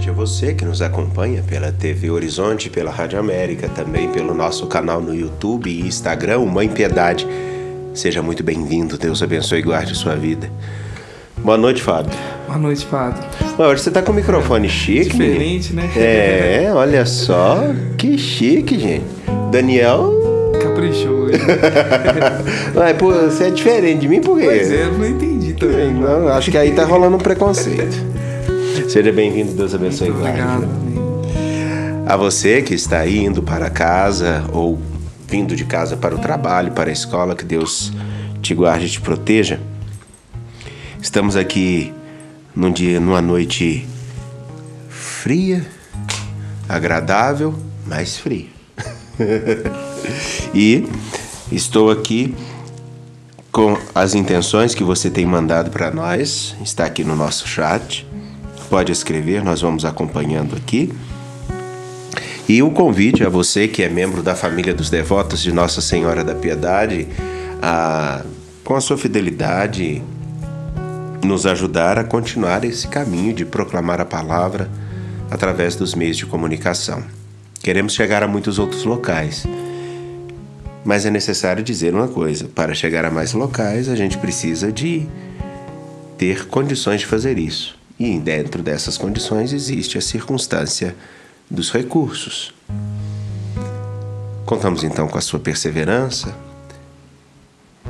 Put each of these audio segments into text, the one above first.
noite a você que nos acompanha pela TV Horizonte, pela Rádio América, também pelo nosso canal no YouTube e Instagram, Mãe Piedade. Seja muito bem-vindo, Deus abençoe e guarde sua vida. Boa noite, Fábio. Boa noite, Fábio. Hoje você tá com o microfone chique. Diferente, né? É, olha só, que chique, gente. Daniel... caprichou hoje. Mas, pô, você é diferente de mim, por quê? Pois é, eu não entendi também. Não, acho que aí tá rolando um preconceito. Seja bem-vindo, Deus abençoe. Muito obrigado. A você que está aí indo para casa ou vindo de casa para o trabalho, para a escola, que Deus te guarde e te proteja. Estamos aqui numa noite fria, agradável, mas fria. E estou aqui com as intenções que você tem mandado para nós. Está aqui no nosso chat. Pode escrever, nós vamos acompanhando aqui. E o convite a você que é membro da família dos devotos de Nossa Senhora da Piedade, com a sua fidelidade, nos ajudar a continuar esse caminho de proclamar a palavra através dos meios de comunicação. Queremos chegar a muitos outros locais, mas é necessário dizer uma coisa: para chegar a mais locais, a gente precisa de ter condições de fazer isso. E dentro dessas condições existe a circunstância dos recursos. Contamos então com a sua perseverança.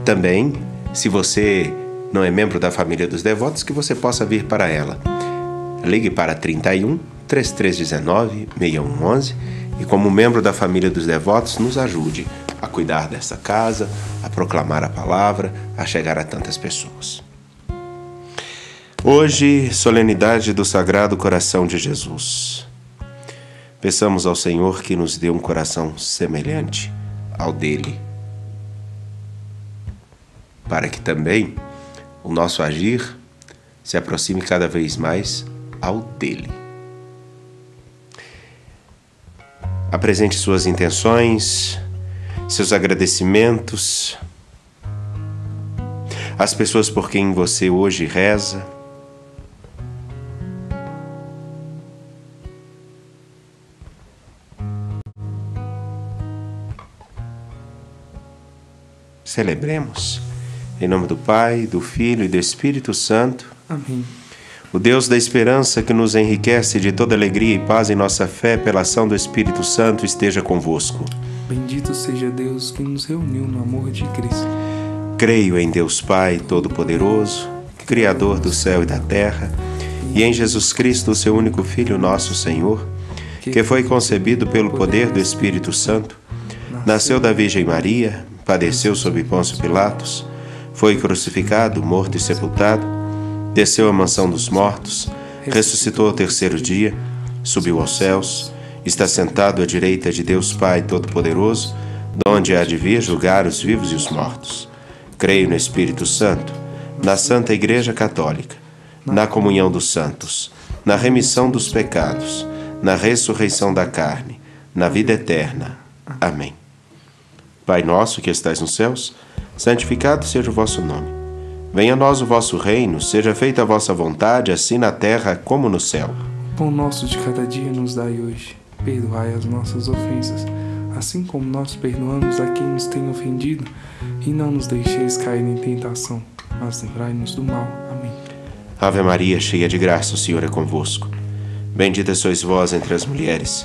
Também, se você não é membro da família dos devotos, que você possa vir para ela. Ligue para 31 3319 6111 e, como membro da família dos devotos, nos ajude a cuidar dessa casa, a proclamar a palavra, a chegar a tantas pessoas. Hoje, solenidade do Sagrado Coração de Jesus. Peçamos ao Senhor que nos dê um coração semelhante ao dele, para que também o nosso agir se aproxime cada vez mais ao dele. Apresente suas intenções, seus agradecimentos, as pessoas por quem você hoje reza. Celebremos em nome do Pai, do Filho e do Espírito Santo. Amém. O Deus da esperança, que nos enriquece de toda alegria e paz em nossa fé, pela ação do Espírito Santo, esteja convosco. Bendito seja Deus que nos reuniu no amor de Cristo. Creio em Deus Pai Todo-Poderoso, Criador do céu e da terra, e em Jesus Cristo, seu único Filho, nosso Senhor, que foi concebido pelo poder do Espírito Santo, nasceu da Virgem Maria, padeceu sob Pôncio Pilatos, foi crucificado, morto e sepultado, desceu à mansão dos mortos, ressuscitou ao terceiro dia, subiu aos céus, está sentado à direita de Deus Pai Todo-Poderoso, de onde há de vir julgar os vivos e os mortos. Creio no Espírito Santo, na Santa Igreja Católica, na comunhão dos santos, na remissão dos pecados, na ressurreição da carne, na vida eterna. Amém. Pai nosso que estais nos céus, santificado seja o vosso nome. Venha a nós o vosso reino, seja feita a vossa vontade, assim na terra como no céu. O pão nosso de cada dia nos dai hoje. Perdoai as nossas ofensas, assim como nós perdoamos a quem nos tem ofendido. E não nos deixeis cair em tentação, mas livrai-nos do mal. Amém. Ave Maria, cheia de graça, o Senhor é convosco. Bendita sois vós entre as mulheres.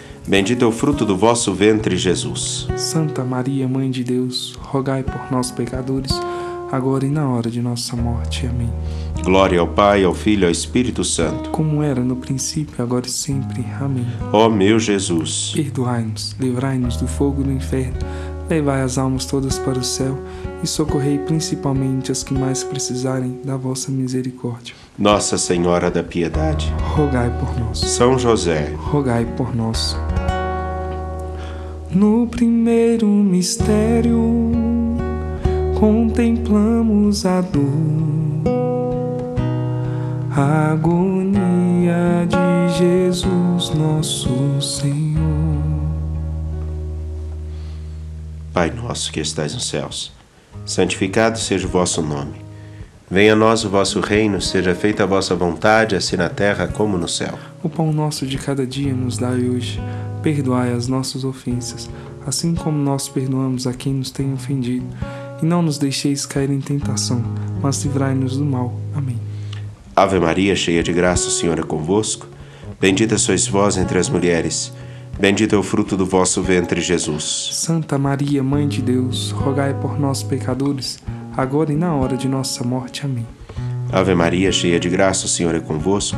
Bendito é o fruto do vosso ventre, Jesus. Santa Maria, Mãe de Deus, rogai por nós, pecadores, agora e na hora de nossa morte. Amém. Glória ao Pai, ao Filho e ao Espírito Santo, como era no princípio, agora e sempre. Amém. Ó meu Jesus, perdoai-nos, livrai-nos do fogo do inferno, Levai as almas todas para o céu e socorrei principalmente as que mais precisarem da vossa misericórdia. Nossa Senhora da Piedade, rogai por nós. São José, rogai por nós. No primeiro mistério, contemplamos a dor, a agonia de Jesus nosso Senhor. Pai nosso que estais nos céus, santificado seja o vosso nome. Venha a nós o vosso reino, seja feita a vossa vontade, assim na terra como no céu. O pão nosso de cada dia nos dai hoje. Perdoai as nossas ofensas, assim como nós perdoamos a quem nos tem ofendido. E não nos deixeis cair em tentação, mas livrai-nos do mal. Amém. Ave Maria, cheia de graça, o Senhor é convosco. Bendita sois vós entre as mulheres. Bendito é o fruto do vosso ventre, Jesus. Santa Maria, Mãe de Deus, rogai por nós, pecadores, agora e na hora de nossa morte. Amém. Ave Maria, cheia de graça, o Senhor é convosco.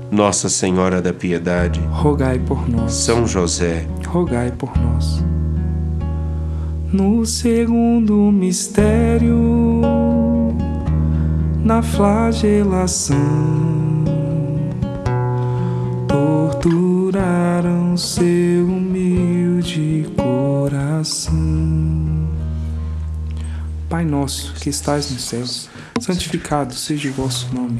Nossa Senhora da Piedade, rogai por nós. São José, rogai por nós. No segundo mistério, na flagelação, torturaram seu humilde coração. Pai nosso que estais nos céus, santificado seja o vosso nome.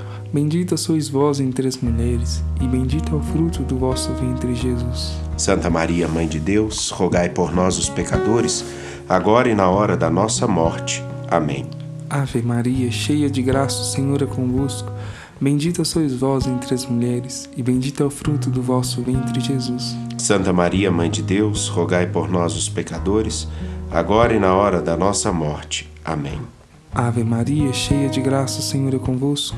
Bendita sois vós entre as mulheres, e bendito é o fruto do vosso ventre, Jesus. Santa Maria, Mãe de Deus, rogai por nós, os pecadores, agora e na hora da nossa morte. Amém. Ave Maria, cheia de graça, o Senhor é convosco. Bendita sois vós entre as mulheres, e bendito é o fruto do vosso ventre, Jesus. Santa Maria, Mãe de Deus, rogai por nós, os pecadores, agora e na hora da nossa morte. Amém. Ave Maria, cheia de graça, o Senhor é convosco.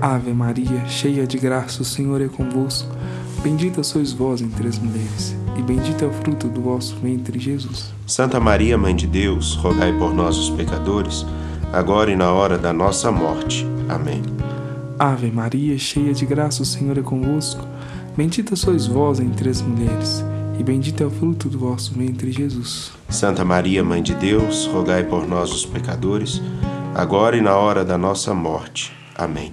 Ave Maria, cheia de graça, o Senhor é convosco. Bendita sois vós entre as mulheres, e bendito é o fruto do vosso ventre, Jesus. Santa Maria, Mãe de Deus, rogai por nós, os pecadores, agora e na hora da nossa morte. Amém. Ave Maria, cheia de graça, o Senhor é convosco. Bendita sois vós entre as mulheres, e bendito é o fruto do vosso ventre, Jesus. Santa Maria, Mãe de Deus, rogai por nós, os pecadores, agora e na hora da nossa morte. Amém.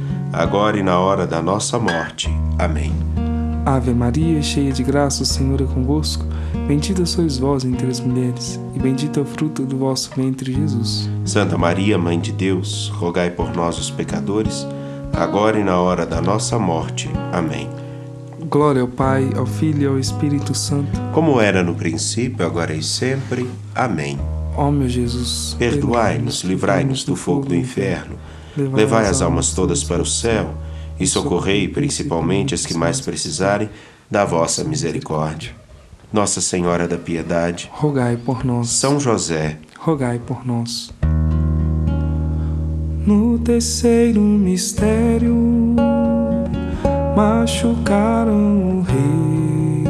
agora e na hora da nossa morte. Amém. Ave Maria, cheia de graça, o Senhor é convosco. Bendita sois vós entre as mulheres, e bendito é o fruto do vosso ventre, Jesus. Santa Maria, Mãe de Deus, rogai por nós, os pecadores, agora e na hora da nossa morte. Amém. Glória ao Pai, ao Filho e ao Espírito Santo, como era no princípio, agora e sempre. Amém. Ó meu Jesus, perdoai-nos, livrai-nos do fogo do inferno, levai as almas todas para o céu e socorrei principalmente as que mais precisarem da vossa misericórdia. Nossa Senhora da Piedade, rogai por nós. São José, rogai por nós. No terceiro mistério, machucaram o rei,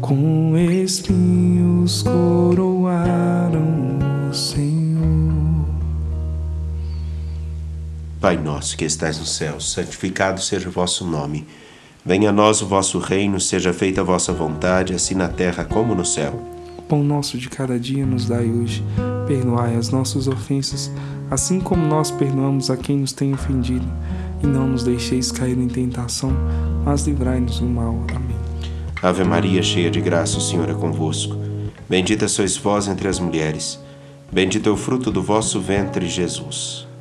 com espinhos coroaram o Senhor. Pai nosso que estais no céu, santificado seja o vosso nome. Venha a nós o vosso reino, seja feita a vossa vontade, assim na terra como no céu. O pão nosso de cada dia nos dai hoje. Perdoai as nossas ofensas, assim como nós perdoamos a quem nos tem ofendido. E não nos deixeis cair em tentação, mas livrai-nos do mal. Amém. Ave Maria, cheia de graça, o Senhor é convosco. Bendita sois vós entre as mulheres. Bendito é o fruto do vosso ventre, Jesus.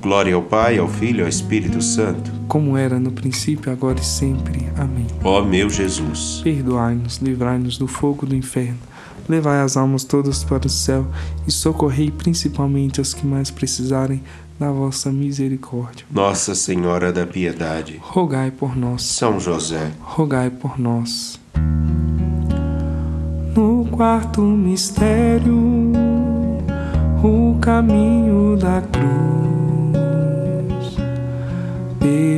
Glória ao Pai, ao Filho e ao Espírito Santo, como era no princípio, agora e sempre. Amém. Ó meu Jesus, perdoai-nos, livrai-nos do fogo do inferno, levai as almas todas para o céu e socorrei principalmente as que mais precisarem da vossa misericórdia. Nossa Senhora da Piedade, rogai por nós. São José, rogai por nós. No quarto mistério, o caminho da cruz,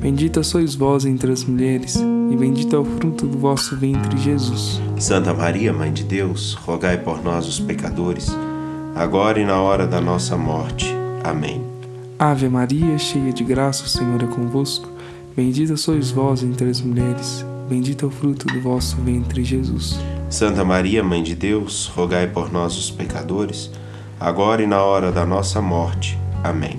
Bendita sois vós entre as mulheres, e bendito é o fruto do vosso ventre, Jesus. Santa Maria, Mãe de Deus, rogai por nós, os pecadores, agora e na hora da nossa morte. Amém. Ave Maria, cheia de graça, o Senhor é convosco. Bendita sois vós entre as mulheres, bendito é o fruto do vosso ventre, Jesus. Santa Maria, Mãe de Deus, rogai por nós, os pecadores, agora e na hora da nossa morte. Amém.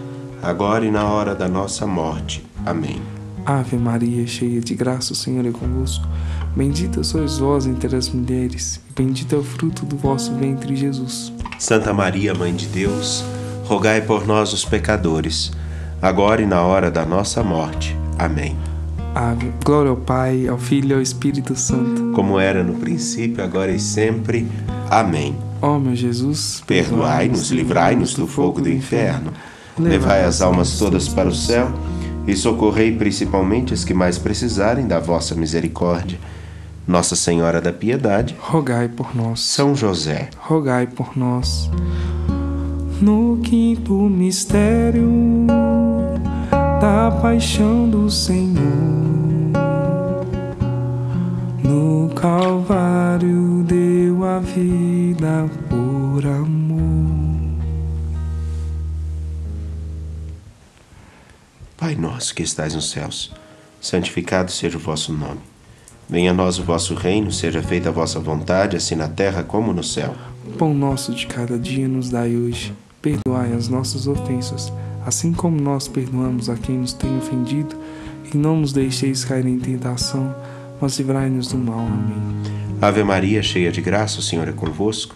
agora e na hora da nossa morte. Amém. Ave Maria, cheia de graça, o Senhor é convosco. Bendita sois vós entre as mulheres, e bendito é o fruto do vosso ventre, Jesus. Santa Maria, Mãe de Deus, rogai por nós, os pecadores, agora e na hora da nossa morte. Amém. Glória ao Pai, ao Filho e ao Espírito Santo, como era no princípio, agora e sempre. Amém. Ó meu Jesus, perdoai-nos, livrai-nos do fogo do inferno, levai as almas todas para o céu e socorrei principalmente as que mais precisarem da vossa misericórdia. Nossa Senhora da Piedade, rogai por nós. São José, rogai por nós. No quinto mistério da paixão do Senhor, no Calvário deu a vida por amor. Pai nosso que estais nos céus, santificado seja o vosso nome. Venha a nós o vosso reino, seja feita a vossa vontade, assim na terra como no céu. O pão nosso de cada dia nos dai hoje. Perdoai as nossas ofensas, assim como nós perdoamos a quem nos tem ofendido. E não nos deixeis cair em tentação, mas livrai-nos do mal. Amém. Ave Maria, cheia de graça, o Senhor é convosco.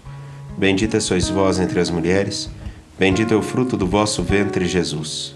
Bendita sois vós entre as mulheres, bendito é o fruto do vosso ventre, Jesus.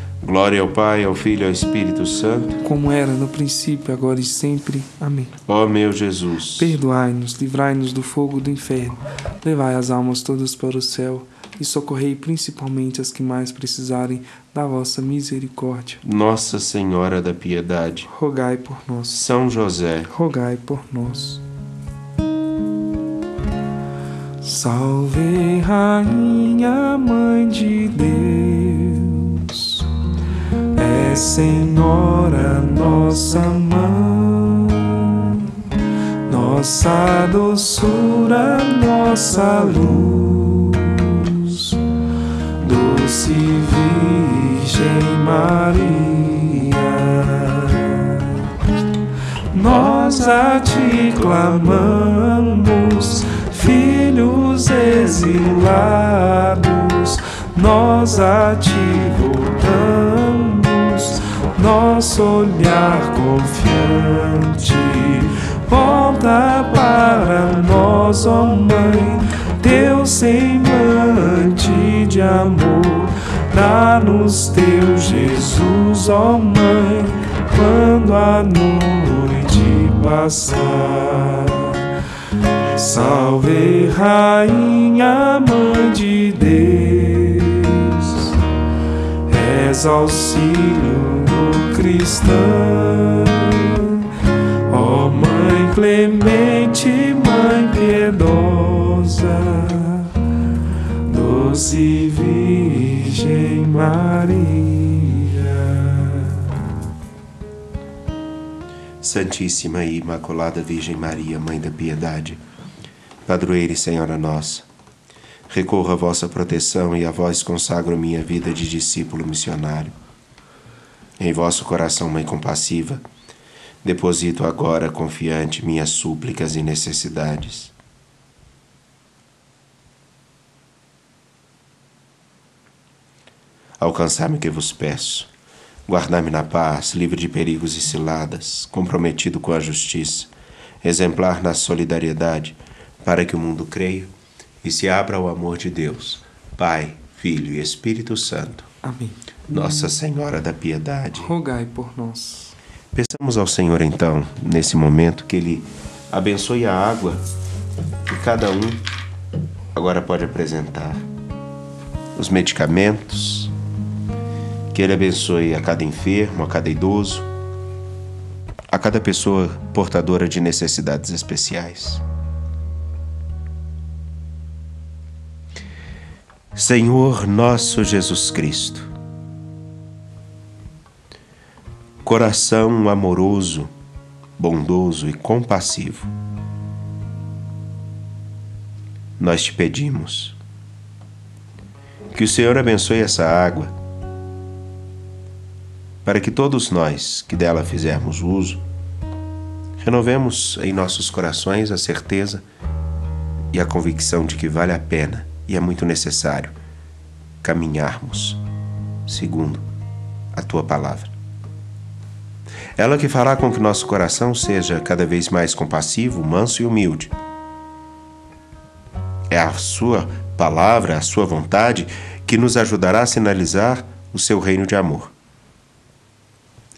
Glória ao Pai, ao Filho e ao Espírito Santo, como era no princípio, agora e sempre. Amém. Ó meu Jesus, perdoai-nos, livrai-nos do fogo do inferno, levai as almas todas para o céu e socorrei principalmente as que mais precisarem da vossa misericórdia. Nossa Senhora da Piedade, rogai por nós. São José, rogai por nós. Salve, Rainha, Mãe de Deus, é Senhora nossa mãe, nossa doçura, nossa luz, doce Virgem Maria, nós a Ti clamamos, filhos exilados, nós a Ti voltamos, nosso olhar confiante volta para nós, ó Mãe, Teu semblante de amor, dá-nos Teu Jesus, ó Mãe, quando a noite passar. Salve, Rainha, Mãe de Deus, és auxílio cristã, ó Mãe clemente, Mãe piedosa, doce Virgem Maria. Santíssima e Imaculada Virgem Maria, Mãe da Piedade, Padroeira e Senhora nossa, recorro à vossa proteção e a vós consagro minha vida de discípulo missionário. Em vosso coração, Mãe compassiva, deposito agora, confiante, minhas súplicas e necessidades. Alcançai-me o que vos peço, Guardai-me na paz, livre de perigos e ciladas, comprometido com a justiça, exemplar na solidariedade, para que o mundo creia e se abra ao amor de Deus, Pai, Filho e Espírito Santo. Amém. Nossa Senhora da Piedade, rogai por nós. Peçamos ao Senhor, então, nesse momento, que Ele abençoe a água que cada um agora pode apresentar, os medicamentos, que Ele abençoe a cada enfermo, a cada idoso, a cada pessoa portadora de necessidades especiais. Senhor nosso Jesus Cristo, coração amoroso, bondoso e compassivo, nós te pedimos que o Senhor abençoe essa água, para que todos nós que dela fizermos uso, renovemos em nossos corações a certeza e a convicção de que vale a pena e é muito necessário caminharmos segundo a Tua Palavra. Ela que fará com que nosso coração seja cada vez mais compassivo, manso e humilde. É a Sua Palavra, a Sua vontade, que nos ajudará a sinalizar o Seu reino de amor.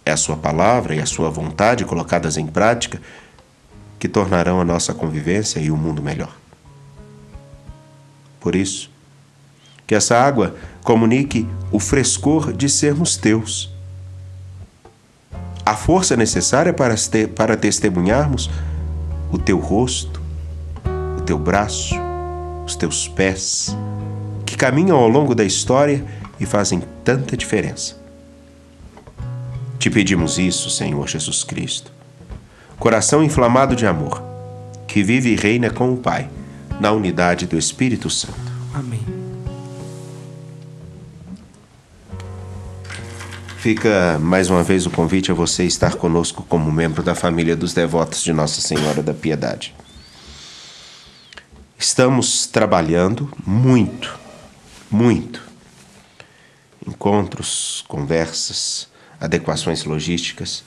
É a Sua Palavra e a Sua vontade colocadas em prática que tornarão a nossa convivência e o mundo melhor. Por isso, que essa água comunique o frescor de sermos Teus, a força necessária para testemunharmos o Teu rosto, o Teu braço, os Teus pés, que caminham ao longo da história e fazem tanta diferença. Te pedimos isso, Senhor Jesus Cristo, coração inflamado de amor, que vive e reina com o Pai, na unidade do Espírito Santo. Amém. Fica mais uma vez o convite a você estar conosco como membro da família dos devotos de Nossa Senhora da Piedade. Estamos trabalhando muito, muito. Encontros, conversas, adequações logísticas,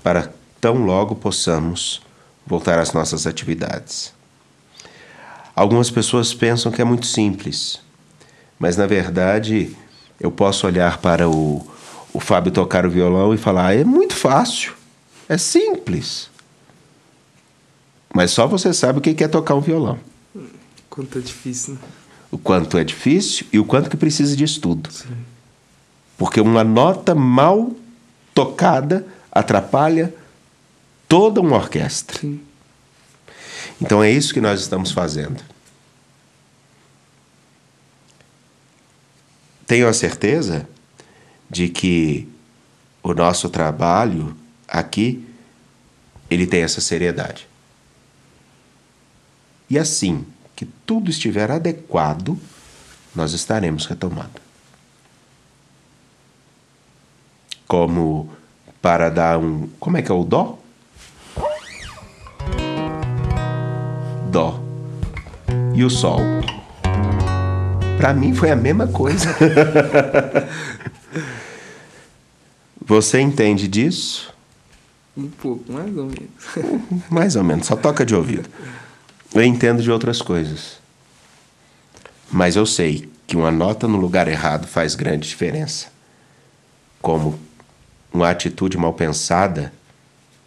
para tão logo possamos voltar às nossas atividades. Algumas pessoas pensam que é muito simples, mas na verdade eu posso olhar para o Fábio tocar o violão e falar, é muito fácil, é simples. Mas só você sabe o que é tocar um violão. Quanto é difícil, né? O quanto é difícil e o quanto que precisa de estudo. Sim. Porque uma nota mal tocada atrapalha toda uma orquestra. Sim. Então é isso que nós estamos fazendo. Tenho a certeza de que o nosso trabalho aqui, ele tem essa seriedade. E assim que tudo estiver adequado, nós estaremos retomando. Como para dar um... Como é que é o dó? Dó. E o sol. Para mim foi a mesma coisa. Você entende disso? Um pouco, mais ou menos. Mais ou menos, só toca de ouvido. Eu entendo de outras coisas. Mas eu sei que uma nota no lugar errado faz grande diferença. Como uma atitude mal pensada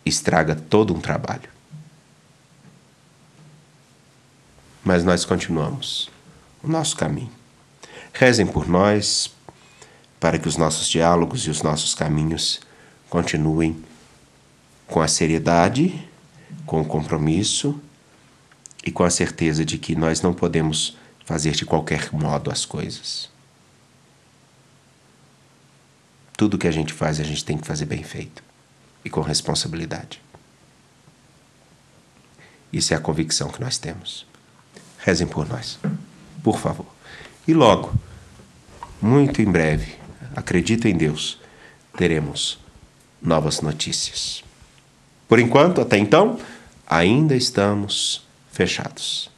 estraga todo um trabalho. Mas nós continuamos o nosso caminho. Rezem por nós, para que os nossos diálogos e os nossos caminhos continuem com a seriedade, com o compromisso e com a certeza de que nós não podemos fazer de qualquer modo as coisas. Tudo que a gente faz, a gente tem que fazer bem feito e com responsabilidade. Isso é a convicção que nós temos. Rezem por nós, por favor. E logo, muito em breve, acredito em Deus, teremos novas notícias. Por enquanto, até então, ainda estamos fechados.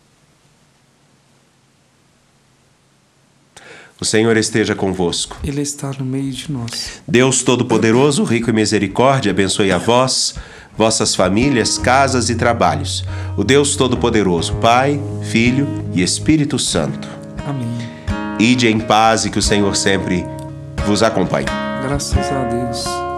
O Senhor esteja convosco. Ele está no meio de nós. Deus Todo-Poderoso, rico em misericórdia, abençoe a vós, vossas famílias, casas e trabalhos. O Deus Todo-Poderoso, Pai, Filho e Espírito Santo. Amém. Ide em paz e que o Senhor sempre vos acompanhe. Graças a Deus.